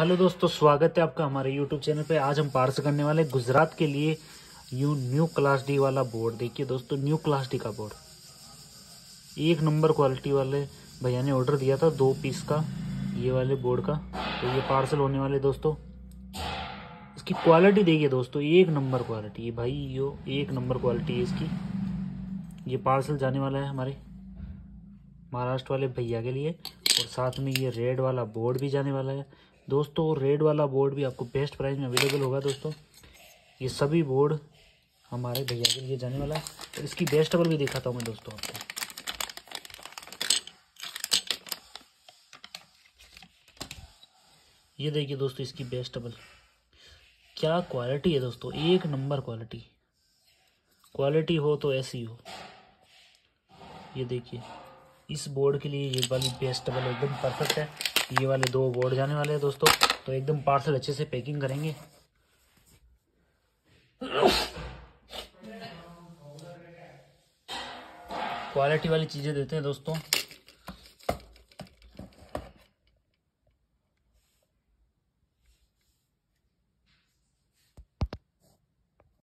Hello दोस्तों, स्वागत है आपका हमारे यूट्यूब चैनल पे। आज हम पार्स करने वाले गुजरात के लिए यू न्यू क्लास डी वाला बोर्ड। देखिए दोस्तों, न्यू क्लास डी का बोर्ड, एक नंबर क्वालिटी वाले भैया ने ऑर्डर दिया था 2 पीस का ये वाले बोर्ड का। तो ये पार्सल होने वाले दोस्तों, इसकी क्वालिटी देखिए दोस्तों, एक नंबर क्वालिटी है भाई, यो एक नंबर क्वालिटी है इसकी। ये पार्सल जाने वाला है हमारे महाराष्ट्र वाले भैया के लिए, और साथ में ये रेड वाला बोर्ड भी जाने वाला है दोस्तों। रेड वाला बोर्ड भी आपको बेस्ट प्राइस में अवेलेबल होगा दोस्तों। ये सभी बोर्ड हमारे भैया के लिए जाने वाला है, और इसकी बेस्ट डबल भी दिखाता हूँ मैं दोस्तों आपको। ये देखिए दोस्तों, इसकी बेस्ट डबल क्या क्वालिटी है दोस्तों, एक नंबर क्वालिटी। क्वालिटी हो तो ऐसी हो। ये देखिए, इस बोर्ड के लिए ये वाली बेस्ट डबल एकदम परफेक्ट है। ये वाले 2 बोर्ड जाने वाले हैं दोस्तों। तो एकदम पार्सल अच्छे से पैकिंग करेंगे। क्वालिटी वाली चीज़ें देते हैं दोस्तों।